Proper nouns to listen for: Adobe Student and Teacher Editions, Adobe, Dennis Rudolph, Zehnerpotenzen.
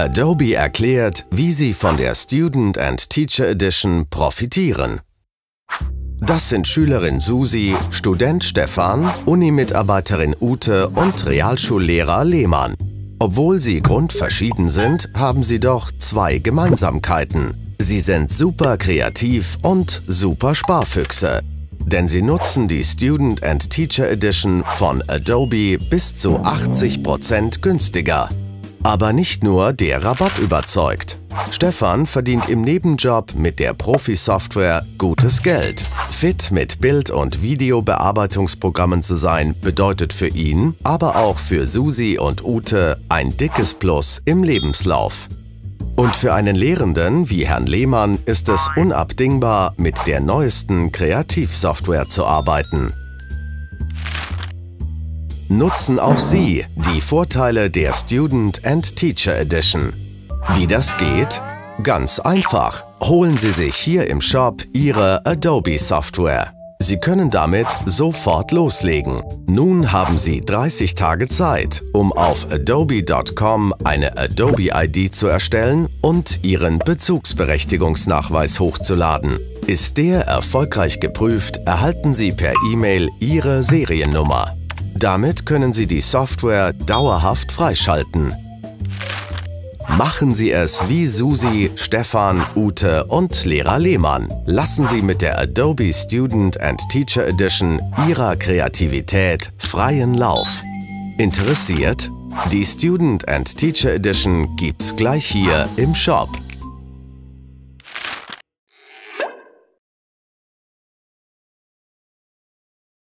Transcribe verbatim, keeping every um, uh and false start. Adobe erklärt, wie Sie von der Student and Teacher Edition profitieren. Das sind Schülerin Susi, Student Stefan, Unimitarbeiterin Ute und Realschullehrer Lehmann. Obwohl sie grundverschieden sind, haben sie doch zwei Gemeinsamkeiten. Sie sind super kreativ und super Sparfüchse. Denn sie nutzen die Student and Teacher Edition von Adobe bis zu achtzig Prozent günstiger. Aber nicht nur der Rabatt überzeugt. Stefan verdient im Nebenjob mit der Profi-Software gutes Geld. Fit mit Bild- und Videobearbeitungsprogrammen zu sein, bedeutet für ihn, aber auch für Susi und Ute ein dickes Plus im Lebenslauf. Und für einen Lehrenden wie Herrn Lehmann ist es unabdingbar, mit der neuesten Kreativsoftware zu arbeiten. Nutzen auch Sie die Vorteile der Student and Teacher Edition. Wie das geht? Ganz einfach. Holen Sie sich hier im Shop Ihre Adobe-Software. Sie können damit sofort loslegen. Nun haben Sie dreißig Tage Zeit, um auf adobe Punkt com eine Adobe I D zu erstellen und Ihren Bezugsberechtigungsnachweis hochzuladen. Ist der erfolgreich geprüft, erhalten Sie per E-Mail Ihre Seriennummer. Damit können Sie die Software dauerhaft freischalten. Machen Sie es wie Susi, Stefan, Ute und Lehrer Lehmann. Lassen Sie mit der Adobe Student and Teacher Edition Ihrer Kreativität freien Lauf. Interessiert? Die Student and Teacher Edition gibt's gleich hier im Shop.